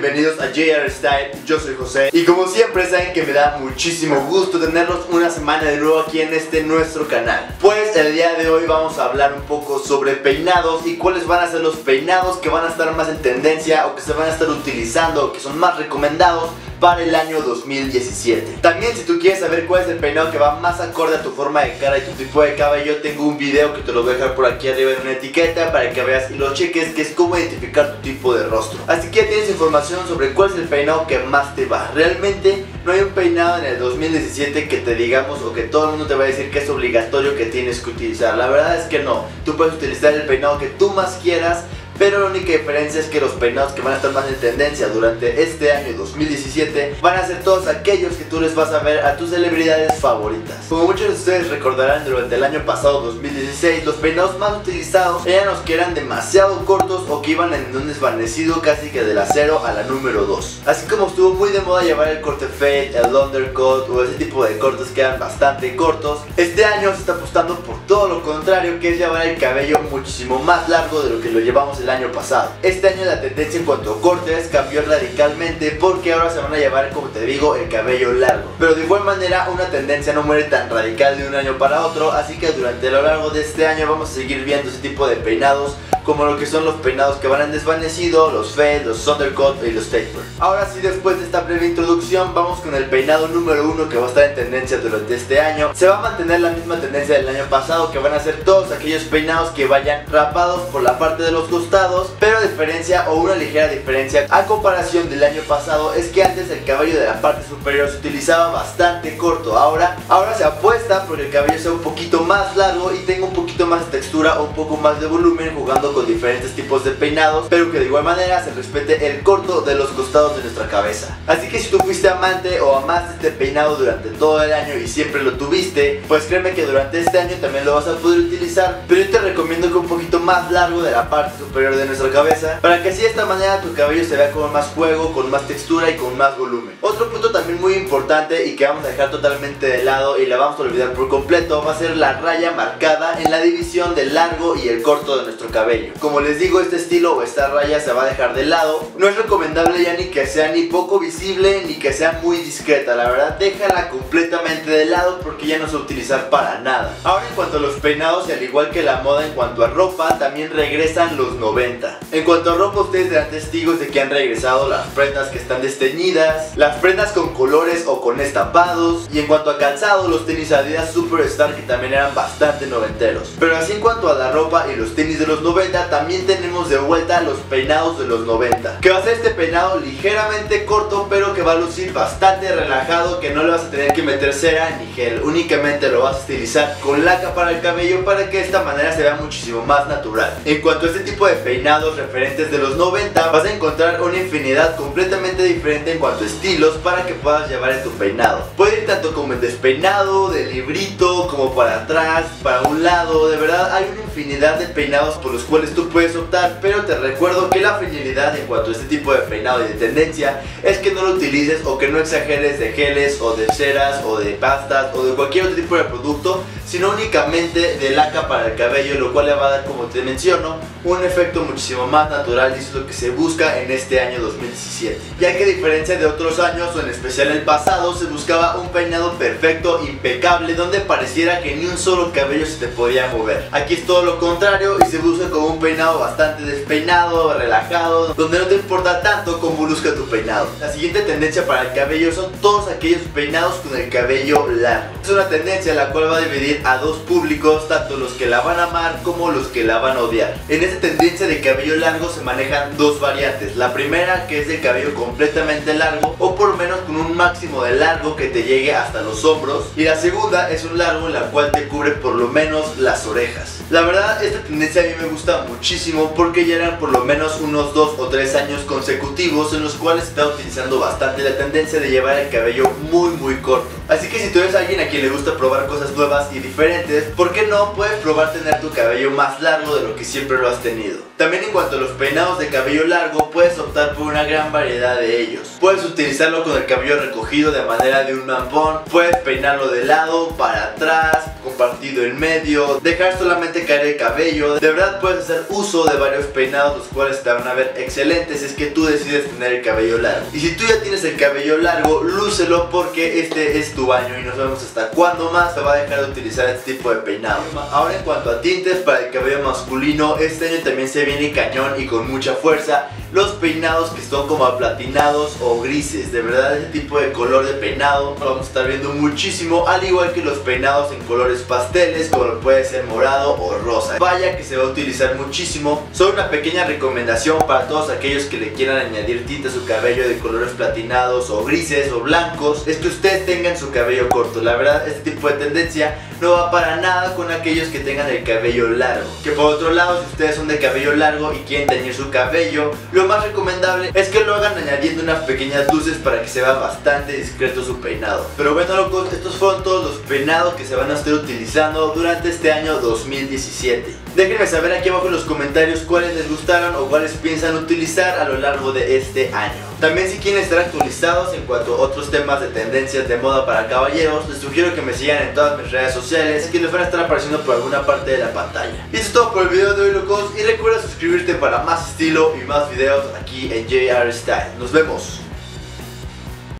bienvenidos a JR Style, yo soy José. Y como siempre saben que me da muchísimo gusto tenerlos una semana de nuevo aquí en este nuestro canal. Pues el día de hoy vamos a hablar un poco sobre peinados y cuáles van a ser los peinados que van a estar más en tendencia o que se van a estar utilizando o que son más recomendados para el año 2017. También si tú quieres saber cuál es el peinado que va más acorde a tu forma de cara y tu tipo de cabello, tengo un video que te lo voy a dejar por aquí arriba en una etiqueta para que veas y lo cheques, que es cómo identificar tu tipo de rostro. Así que ya tienes información sobre cuál es el peinado que más te va. Realmente no hay un peinado en el 2017 que te digamos o que todo el mundo te va a decir que es obligatorio, que tienes que utilizar. La verdad es que no, tú puedes utilizar el peinado que tú más quieras. Pero la única diferencia es que los peinados que van a estar más en tendencia durante este año 2017 van a ser todos aquellos que tú les vas a ver a tus celebridades favoritas. Como muchos de ustedes recordarán, durante el año pasado 2016 los peinados más utilizados eran los que eran demasiado cortos o que iban en un desvanecido casi que de la 0 a la número 2. Así como estuvo muy de moda llevar el corte fade, el undercut o ese tipo de cortes que eran bastante cortos, este año se está apostando por todo lo contrario, que es llevar el cabello muchísimo más largo de lo que lo llevamos en el año pasado. Este año la tendencia en cuanto a cortes cambió radicalmente, porque ahora se van a llevar, como te digo, el cabello largo. Pero de igual manera una tendencia no muere tan radical de un año para otro, así que durante lo largo de este año vamos a seguir viendo ese tipo de peinados, como lo que son los peinados que van en desvanecido, los fade, los undercut y los taper. Ahora sí, después de esta breve introducción, vamos con el peinado número 1 que va a estar en tendencia durante este año. Se va a mantener la misma tendencia del año pasado, que van a ser todos aquellos peinados que vayan rapados por la parte de los costados, pero diferencia o una ligera diferencia a comparación del año pasado es que antes el cabello de la parte superior se utilizaba bastante corto. Ahora se apuesta porque el cabello sea un poquito más largo y tenga un poquito más de textura o un poco más de volumen, jugando con diferentes tipos de peinados, pero que de igual manera se respete el corto de los costados de nuestra cabeza. Así que si tú fuiste amante o amaste este peinado durante todo el año y siempre lo tuviste, pues créeme que durante este año también lo vas a poder utilizar, pero yo te recomiendo que un poquito más largo de la parte superior de nuestra cabeza, para que así de esta manera tu cabello se vea con más juego, con más textura y con más volumen. Otro punto también muy importante y que vamos a dejar totalmente de lado y la vamos a olvidar por completo va a ser la raya marcada en la división del largo y el corto de nuestro cabello. Como les digo, este estilo o esta raya se va a dejar de lado. No es recomendable ya ni que sea ni poco visible ni que sea muy discreta, la verdad déjala completamente de lado porque ya no se va a utilizar para nada. Ahora, en cuanto a los peinados, y al igual que la moda en cuanto a ropa, también regresan los 90. En cuanto a ropa, ustedes serán testigos de que han regresado las prendas que están desteñidas, las prendas con colores o con estampados, y en cuanto a calzado, los tenis Adidas Superstar, que también eran bastante noventeros. Pero así, en cuanto a la ropa y los tenis de los 90, también tenemos de vuelta los peinados de los 90, que va a ser este peinado ligeramente corto, pero que va a lucir bastante relajado, que no le vas a tener que meter cera ni gel, únicamente lo vas a utilizar con laca para el cabello, para que de esta manera se vea muchísimo más natural. En cuanto a este tipo de peinados referentes de los 90, vas a encontrar una infinidad completamente diferente en cuanto a estilos para que puedas llevar en tu peinado. Puede ir tanto como en despeinado, de librito, como para atrás, para un lado. De verdad hay una infinidad de peinados por los cuales tú puedes optar, pero te recuerdo que la finalidad en cuanto a este tipo de peinado y de tendencia es que no lo utilices o que no exageres de geles o de ceras o de pastas o de cualquier otro tipo de producto, sino únicamente de laca para el cabello, lo cual le va a dar, como te menciono, un efecto muchísimo más natural, y eso es lo que se busca en este año 2017. Ya que a diferencia de otros años, o en especial el pasado, se buscaba un peinado perfecto, impecable, donde pareciera que ni un solo cabello se te podía mover. Aquí es todo lo contrario y se busca como un peinado bastante despeinado, relajado, donde no te importa tanto cómo luzca tu peinado. La siguiente tendencia para el cabello son todos aquellos peinados con el cabello largo. Es una tendencia la cual va a dividir a dos públicos, tanto los que la van a amar como los que la van a odiar. En esta tendencia de cabello largo se manejan dos variantes. La primera, que es de cabello completamente largo o por lo menos con un máximo de largo que te llegue hasta los hombros, y la segunda es un largo en la cual te cubre por lo menos las orejas. La verdad, esta tendencia a mí me gusta muchísimo porque ya eran por lo menos unos 2 o 3 años consecutivos en los cuales se está utilizando bastante la tendencia de llevar el cabello muy corto. Así que si tú eres alguien a quien le gusta probar cosas nuevas y diferentes, ¿por qué no puedes probar tener tu cabello más largo de lo que siempre lo has tenido? También en cuanto a los peinados de cabello largo, puedes optar por una gran variedad de ellos. Puedes utilizarlo con el cabello recogido de manera de un mampón, puedes peinarlo de lado, para atrás, compartido en medio, dejar solamente caer el cabello. De verdad puedes hacer uso de varios peinados, los cuales te van a ver excelentes si es que tú decides tener el cabello largo. Y si tú ya tienes el cabello largo, lúcelo, porque este es tu año y no sabemos hasta cuándo más se va a dejar de utilizar este tipo de peinado. Ahora, en cuanto a tintes para el cabello masculino, este año también se viene cañón y con mucha fuerza los peinados que son como aplatinados o grises. De verdad, ese tipo de color de peinado lo vamos a estar viendo muchísimo, al igual que los peinados en colores pasteles, como puede ser morado o rosa. Vaya que se va a utilizar muchísimo. Solo una pequeña recomendación para todos aquellos que le quieran añadir tinta a su cabello de colores platinados o grises o blancos, es que ustedes tengan su cabello corto. La verdad, este tipo de tendencia no va para nada con aquellos que tengan el cabello largo. Que por otro lado, si ustedes son de cabello largo y quieren teñir su cabello, lo más recomendable es que lo hagan añadiendo unas pequeñas luces para que se vea bastante discreto su peinado. Pero bueno, locos, estos fueron todos los peinados que se van a estar utilizando durante este año 2017. Déjenme saber aquí abajo en los comentarios cuáles les gustaron o cuáles piensan utilizar a lo largo de este año. También, si quieren estar actualizados en cuanto a otros temas de tendencias de moda para caballeros, les sugiero que me sigan en todas mis redes sociales, que les van a estar apareciendo por alguna parte de la pantalla. Y eso es todo por el video de hoy, locos, y recuerda suscribirte para más estilo y más videos aquí en JR Style. Nos vemos.